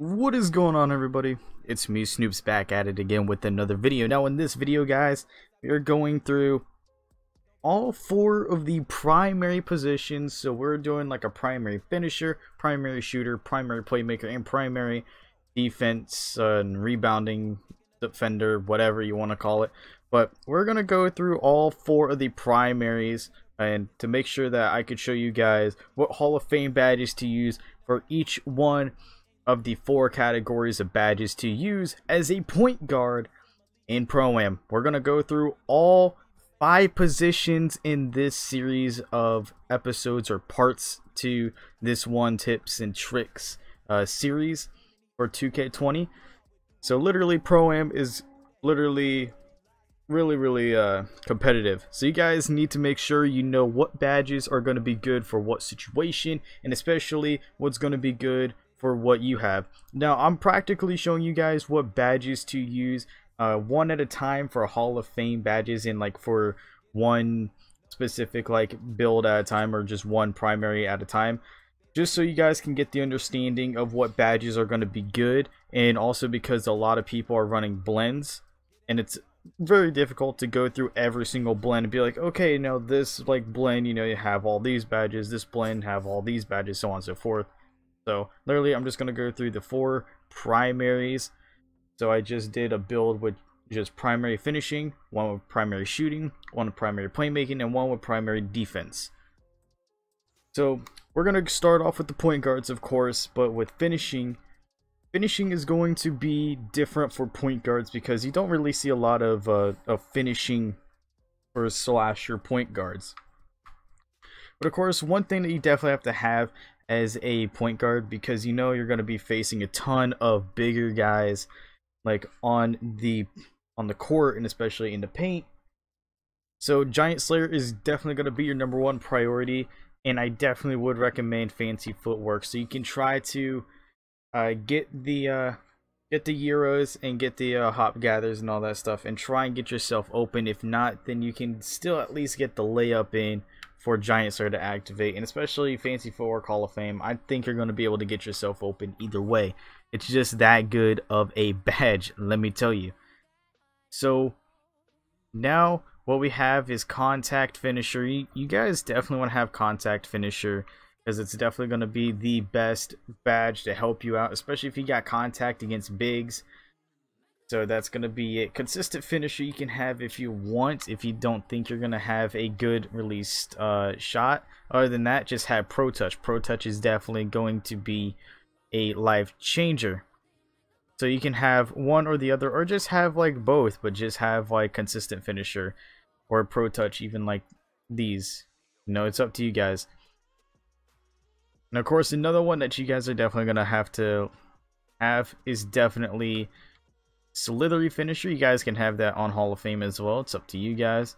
What is going on, everybody? It's me, Snoop's, back at it again with another video. Now in this video, guys, we are going through all four of the primary positions. So we're doing like a primary finisher, primary shooter, primary playmaker, and primary defense and rebounding defender, whatever you want to call it. But we're going to go through all four of the primaries and to make sure that I could show you guys what Hall of Fame badges to use for each one of the four categories of badges to use as a point guard in Pro-Am. We're going to go through all five positions in this series of episodes or parts to this one tips and tricks series for 2K20. So literally Pro-Am is literally really competitive, so you guys need to make sure you know what badges are going to be good for what situation, and especially what's going to be good for what you have. Now I'm practically showing you guys what badges to use one at a time for Hall of Fame badges, in like for one specific like build at a time or just one primary at a time, just so you guys can get the understanding of what badges are going to be good, and also because a lot of people are running blends and it's very difficult to go through every single blend and be like, okay, you know, this like blend, you know, you have all these badges, this blend have all these badges, so on and so forth. So literally I'm just going to go through the four primaries. So I just did a build with just primary finishing, one with primary shooting, one with primary playmaking, and one with primary defense. So we're going to start off with the point guards, of course, but with finishing. Finishing is going to be different for point guards because you don't really see a lot of finishing for slasher point guards. But of course, one thing that you definitely have to have as a point guard, because you know you're going to be facing a ton of bigger guys like on the court and especially in the paint. So Giant Slayer is definitely going to be your number one priority, and I definitely would recommend Fancy Footwork, so you can try to get the Euros and get the hop gathers and all that stuff, and try and get yourself open. If not, then you can still at least get the layup in for Giant Slayer to activate, and especially Fancy Footwork Hall of Fame. I think you're going to be able to get yourself open either way. It's just that good of a badge, let me tell you. So now what we have is Contact Finisher. You guys definitely want to have Contact Finisher, because it's definitely going to be the best badge to help you out, especially if you got contact against bigs. So that's going to be it. Consistent finisher you can have if you want, if you don't think you're going to have a good released shot. Other than that, just have Pro Touch. Pro Touch is definitely going to be a life changer. So you can have one or the other, or just have like both, but just have like consistent finisher or Pro Touch, even like these. You know, it's up to you guys. And of course, another one that you guys are definitely going to have is definitely Slithery Finisher. You guys can have that on Hall of Fame as well. It's up to you guys.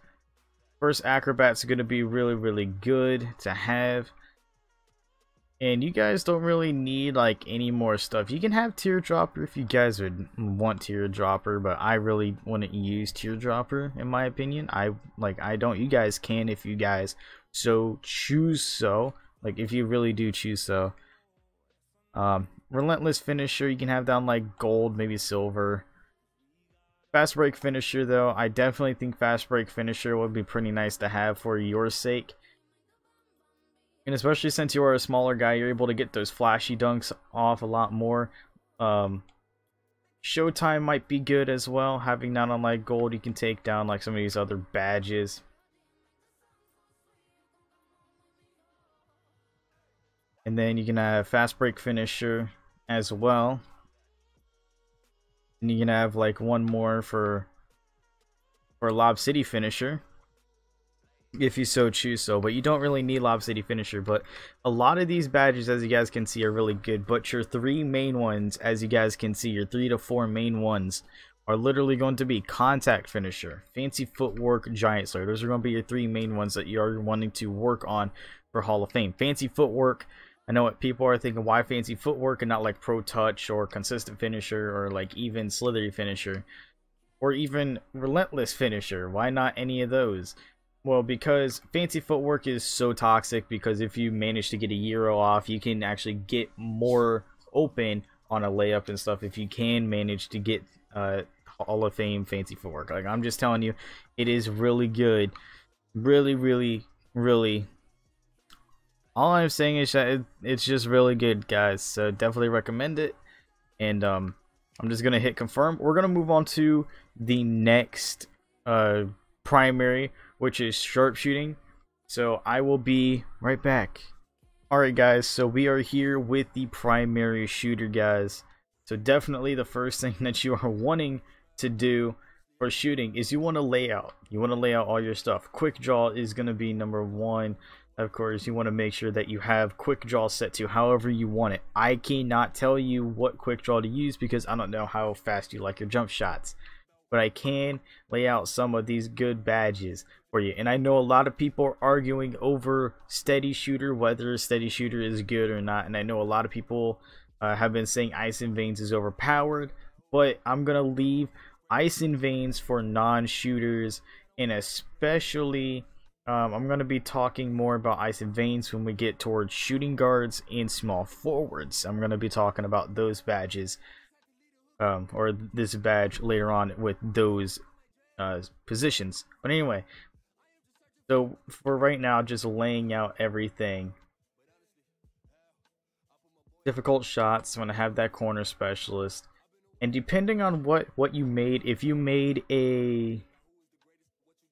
First Acrobat's going to be really good to have. And you guys don't really need like any more stuff. You can have Teardropper if you guys would want Teardropper, but I really wouldn't use Teardropper in my opinion. I don't. You guys can if you guys so choose so. Like, if you really do choose so. Relentless Finisher, you can have down like gold, maybe silver. Fast Break Finisher, though, I definitely think Fast Break Finisher would be pretty nice to have for your sake. And especially since you are a smaller guy, you're able to get those flashy dunks off a lot more. Showtime might be good as well. Having that on like gold, you can take down like some of these other badges. And then you can have Fast Break Finisher as well. And you can have like one more for Lob City Finisher, if you so choose so. But you don't really need Lob City Finisher. But a lot of these badges, as you guys can see, are really good. But your three main ones, as you guys can see, your 3 to 4 main ones are literally going to be Contact Finisher, Fancy Footwork, Giant Slayer. Those are going to be your three main ones that you are wanting to work on for Hall of Fame. Fancy Footwork, I know what people are thinking, why Fancy Footwork and not like Pro Touch or Consistent Finisher or like even Slithery Finisher or even Relentless Finisher? Why not any of those? Well, because Fancy Footwork is so toxic, because if you manage to get a Euro off, you can actually get more open on a layup and stuff if you can manage to get Hall of Fame Fancy Footwork. Like, I'm just telling you, it is really good. Really, really, really. All I'm saying is that it's just really good, guys. So definitely recommend it. And I'm just going to hit confirm. We're going to move on to the next primary, which is sharpshooting. So I will be right back. Alright guys, so we are here with the primary shooter, guys. So definitely the first thing that you are wanting to do for shooting is you want to lay out. You want to lay out all your stuff. Quick draw is going to be number one. Of course, you want to make sure that you have quick draw set to however you want it. I cannot tell you what quick draw to use because I don't know how fast you like your jump shots. But I can lay out some of these good badges for you. And I know a lot of people are arguing over Steady Shooter, whether Steady Shooter is good or not. And I know a lot of people have been saying Ice in Veins is overpowered. But I'm going to leave Ice in Veins for non-shooters. And especially, I'm going to be talking more about Ice in Veins when we get towards shooting guards and small forwards. I'm going to be talking about those badges. Or this badge later on with those positions. But anyway, so for right now, just laying out everything. Difficult shots, I'm going to have that corner specialist. And depending on what you made, if you made a...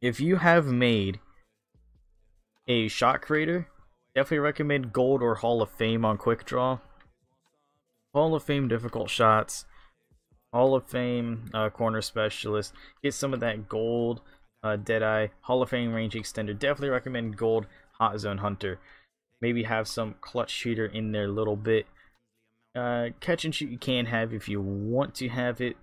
If you have made a shot creator, definitely recommend Gold or Hall of Fame on Quick Draw. Hall of Fame difficult shots. Hall of Fame Corner Specialist. Get some of that Gold, Deadeye, Hall of Fame Range Extender. Definitely recommend Gold, Hot Zone Hunter. Maybe have some Clutch Shooter in there a little bit. Catch and Shoot you can have if you want to have it.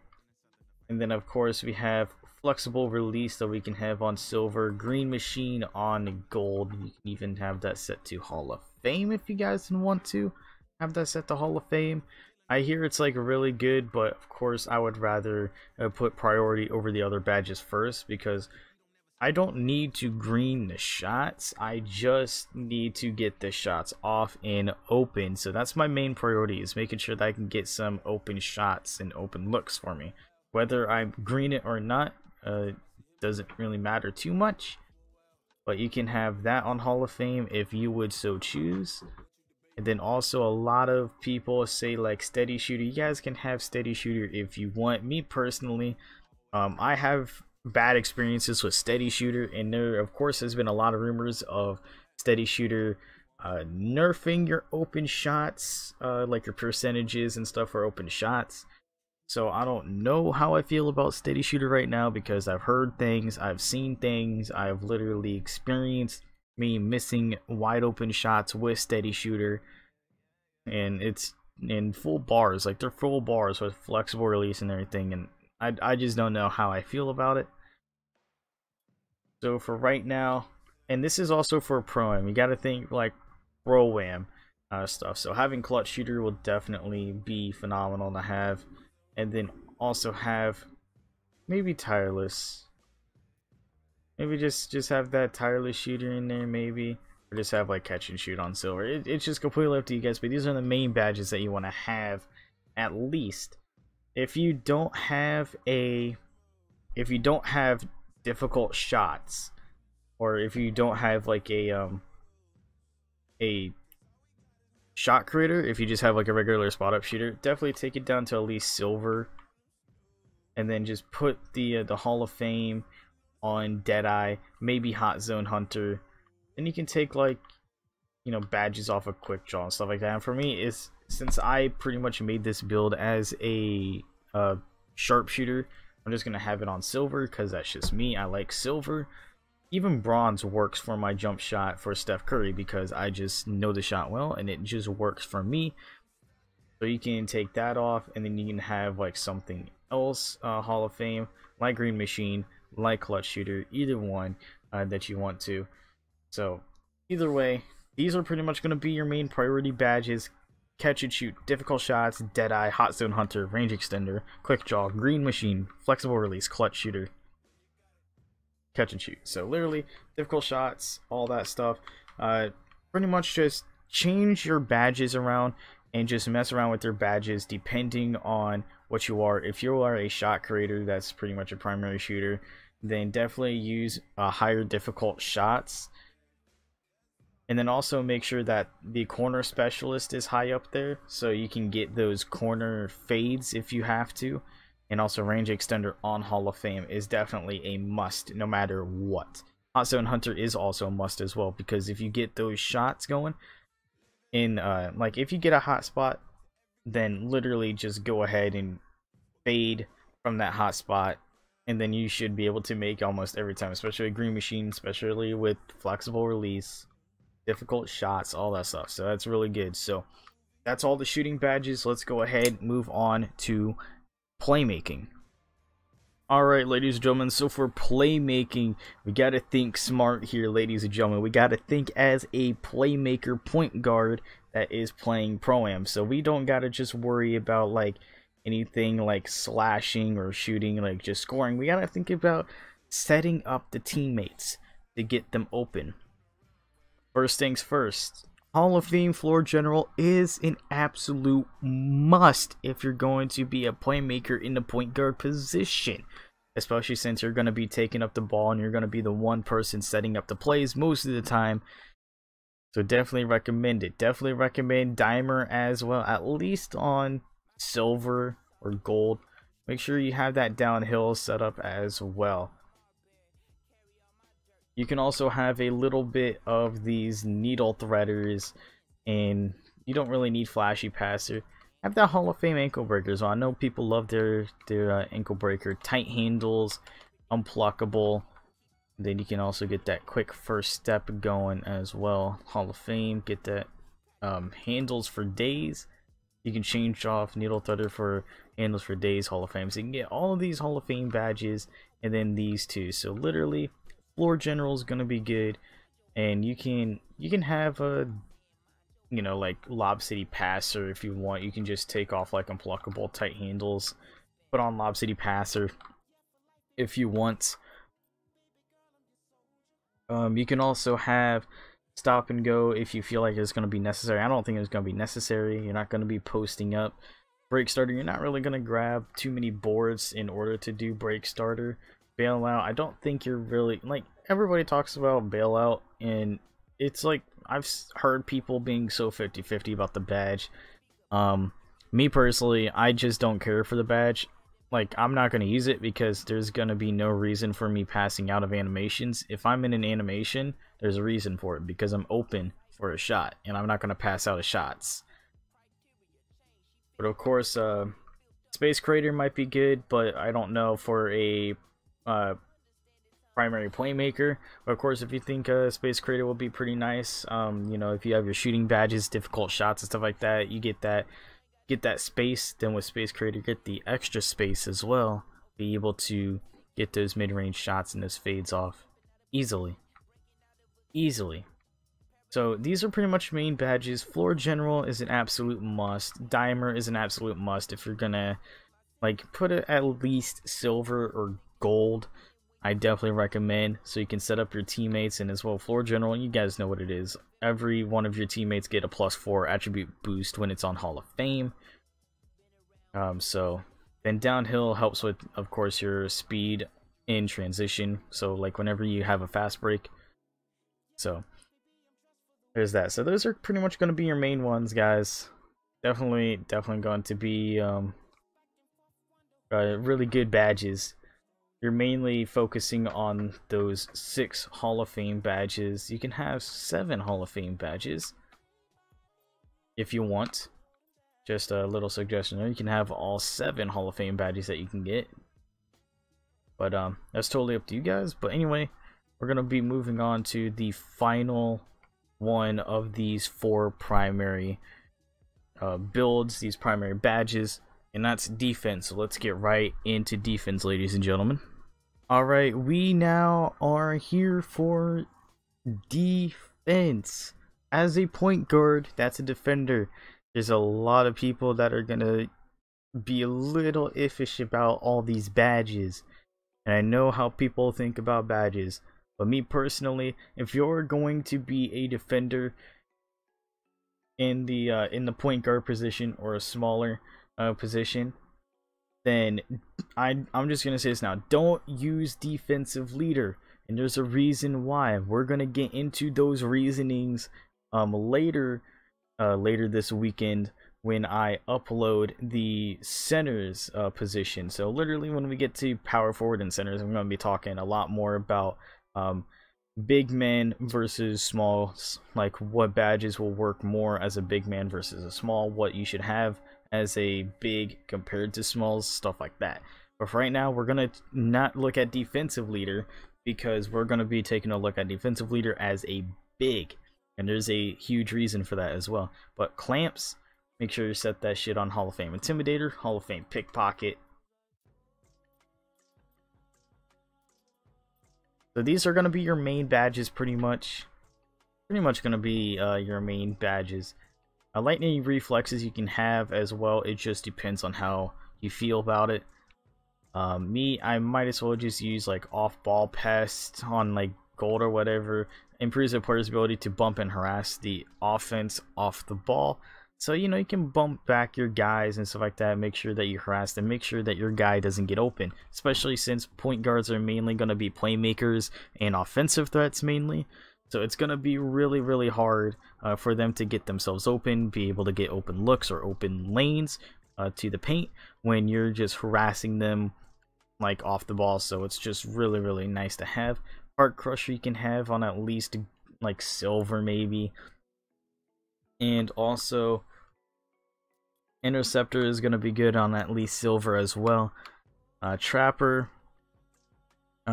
And then of course we have Flexible Release that we can have on Silver. Green Machine on Gold. You can even have that set to Hall of Fame if you guys want to. Have that set to Hall of Fame. I hear it's like really good, but of course I would rather put priority over the other badges first because I don't need to green the shots. I just need to get the shots off and open. So that's my main priority, is making sure that I can get some open shots and open looks for me. Whether I green it or not doesn't really matter too much, but you can have that on Hall of Fame if you would so choose. And then also a lot of people say like Steady Shooter. You guys can have Steady Shooter if you want. Me personally, I have bad experiences with Steady Shooter, and there of course has been a lot of rumors of Steady Shooter nerfing your open shots, like your percentages and stuff for open shots. So I don't know how I feel about Steady Shooter right now because I've heard things, I've seen things, I've literally experienced me missing wide open shots with Steady Shooter, and it's in full bars, like they're full bars with Flexible Release and everything, and I just don't know how I feel about it. So for right now, and this is also for Pro-Am, you gotta think like Pro-Am stuff, so having Clutch Shooter will definitely be phenomenal to have, and then also have maybe Tireless. Maybe just have that Tireless Shooter in there, maybe. Or just have like Catch and Shoot on Silver. It's just completely up to you guys, but these are the main badges that you want to have, at least. If you don't have difficult shots, or if you don't have like a shot creator, if you just have like a regular spot up shooter, definitely take it down to at least Silver. And then just put the Hall of Fame on Deadeye, maybe Hot Zone Hunter, and you can take like, you know, badges off of Quick Draw and stuff like that. And for me, is since I pretty much made this build as a sharpshooter, I'm just gonna have it on Silver because that's just me. I like Silver. Even Bronze works for my jump shot for Steph Curry because I just know the shot well and it just works for me. So you can take that off, and then you can have like something else Hall of Fame, like Green Machine, like Clutch Shooter, either one that you want to. So either way, these are pretty much going to be your main priority badges: Catch and Shoot, difficult shots, Deadeye, Hot Zone Hunter, Range Extender, Quick Draw, Green Machine, Flexible Release, Clutch Shooter, Catch and Shoot. So literally difficult shots, all that stuff. Pretty much just change your badges around and just mess around with their badges depending on what you are. If you are a shot creator, that's pretty much a primary shooter, then definitely use higher difficult shots. And then also make sure that the corner specialist is high up there so you can get those corner fades if you have to. And also range extender on Hall of Fame is definitely a must no matter what. Hot Zone Hunter is also a must as well, because if you get those shots going in, like if you get a hot spot, then literally just go ahead and fade from that hot spot. And then you should be able to make almost every time, especially with Green Machine, especially with Flexible Release, difficult shots, all that stuff. So that's really good. So that's all the shooting badges. Let's go ahead and move on to playmaking. Alright, ladies and gentlemen, so for playmaking, we gotta think smart here, ladies and gentlemen. We gotta think as a playmaker point guard that is playing Pro-Am. So we don't gotta just worry about like anything like slashing or shooting, like just scoring. We gotta think about setting up the teammates to get them open. First things first, Hall of Fame Floor General is an absolute must if you're going to be a playmaker in the point guard position. Especially since you're going to be taking up the ball and you're going to be the one person setting up the plays most of the time. So definitely recommend it. Definitely recommend Dimer as well, at least on silver or gold. Make sure you have that downhill set up as well. You can also have a little bit of these needle threaders, and you don't really need flashy passer. Have that Hall of Fame ankle breakers on. I know people love their ankle breaker. Tight handles, unpluckable. Then you can also get that quick first step going as well. Hall of Fame, get that handles for days. You can change off needle threader for handles for days, Hall of Fame. So you can get all of these Hall of Fame badges, and then these two. So literally, Floor General is gonna be good, and you can have a, you know, like Lob City Passer if you want. You can just take off like unpluckable, tight handles, put on Lob City Passer if you want. You can also have stop and go if you feel like it's gonna be necessary. I don't think it's gonna be necessary. You're not gonna be posting up. Break starter, you're not really gonna grab too many boards in order to do break starter. Bailout, I don't think you're really, like, everybody talks about bailout, and it's like, I've heard people being so 50-50 about the badge. Me personally, I just don't care for the badge. Like, I'm not going to use it because there's going to be no reason for me passing out of animations. If I'm in an animation, there's a reason for it, because I'm open for a shot, and I'm not going to pass out of shots. But of course, Space Creator might be good, but I don't know for a primary playmaker. But of course, if you think Space Creator will be pretty nice, you know, if you have your shooting badges, difficult shots and stuff like that, you get that space. Then with Space Creator, get the extra space as well, be able to get those mid-range shots and those fades off easily. So these are pretty much main badges. Floor General is an absolute must. Dimer is an absolute must if you're gonna like put it at least silver or gold. I definitely recommend, so you can set up your teammates. And as well, Floor General, you guys know what it is. Every one of your teammates get a +4 attribute boost when it's on Hall of Fame. So then Downhill helps with, of course, your speed in transition. So like whenever you have a fast break. So there's that. So those are pretty much going to be your main ones, guys. Definitely going to be really good badges. You're mainly focusing on those 6 Hall of Fame badges. You can have 7 Hall of Fame badges if you want. Just a little suggestion there. You can have all 7 Hall of Fame badges that you can get. But that's totally up to you guys. But anyway, we're going to be moving on to the final one of these 4 primary builds, these primary badges. And that's defense. So let's get right into defense, ladies and gentlemen. Alright, we now are here for defense. As a point guard, that's a defender. There's a lot of people that are going to be a little iffish about all these badges. And I know how people think about badges. But me personally, if you're going to be a defender, in the point guard position or a smaller position, then I'm just gonna say this now: don't use defensive leader. And there's a reason why. We're gonna get into those reasonings later this weekend when I upload the center's position. So literally when we get to power forward and centers, I'm gonna be talking a lot more about big man versus smalls, like what badges will work more as a big man versus a small, what you should have as a big compared to smalls, stuff like that. But for right now, we're gonna not look at defensive leader, because we're gonna be taking a look at defensive leader as a big, and there's a huge reason for that as well. But clamps, make sure you set that shit on Hall of Fame Intimidator, Hall of Fame Pickpocket. So these are going to be your main badges, pretty much going to be your main badges. Lightning reflexes you can have as well. It just depends on how you feel about it. Me, I might as well just use like off-ball pest on like gold or whatever. Improves the player's ability to bump and harass the offense off the ball. So you know, you can bump back your guys and stuff like that. Make sure that you harass them. Make sure that your guy doesn't get open. Especially since point guards are mainly going to be playmakers and offensive threats mainly. So it's going to be really, really hard for them to get themselves open, be able to get open looks or open lanes to the paint when you're just harassing them like off the ball. So it's just really, really nice to have. Heart Crusher you can have on at least like silver maybe. And also Interceptor is going to be good on at least silver as well. Trapper,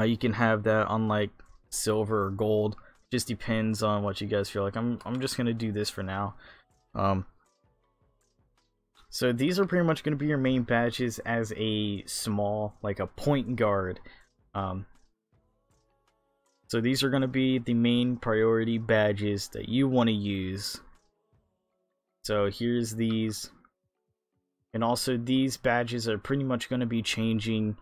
you can have that on like silver or gold, just depends on what you guys feel like. I'm just going to do this for now. So these are pretty much going to be your main badges as a small, like a point guard. So these are going to be the main priority badges that you want to use. So here's these, and also these badges are pretty much going to be changing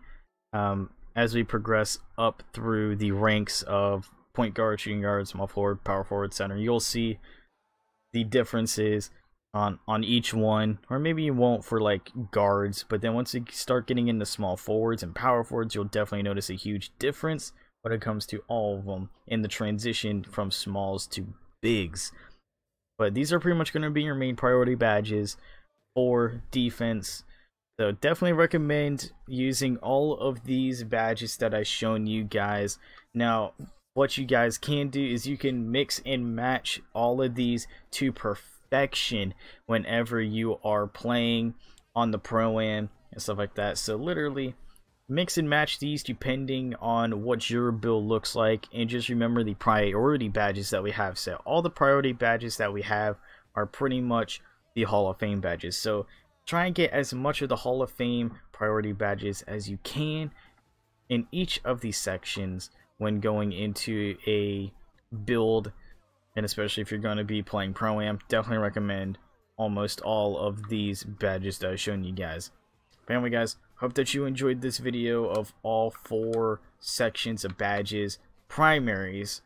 as we progress up through the ranks of point guard, shooting guard, small forward, power forward, center. You'll see the differences on each one, or maybe you won't for like guards, but then once you start getting into small forwards and power forwards, you'll definitely notice a huge difference when it comes to all of them in the transition from smalls to bigs. But these are pretty much going to be your main priority badges for defense. So definitely recommend using all of these badges that I've shown you guys. Now, what you guys can do is you can mix and match all of these to perfection whenever you are playing on the Pro-Am and stuff like that. So literally mix and match these depending on what your build looks like, and just remember the priority badges that we have. So all the priority badges that we have are pretty much the Hall of Fame badges, so try and get as much of the Hall of Fame priority badges as you can in each of these sections when going into a build. And especially if you're going to be playing Pro-Am, definitely recommend almost all of these badges that I've shown you guys. Family guys, hope that you enjoyed this video of all 4 sections of badges, primaries,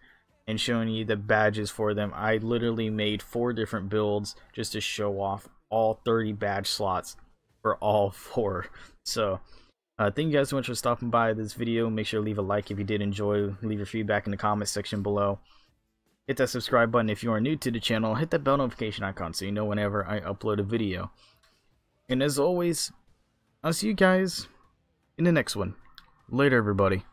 and showing you the badges for them. I literally made 4 different builds just to show off all 30 badge slots for all 4. So thank you guys so much for stopping by this video. Make sure to leave a like if you did enjoy, leave your feedback in the comments section below. Hit that subscribe button if you are new to the channel, hit that bell notification icon so you know whenever I upload a video. And as always, I'll see you guys in the next one. Later, everybody.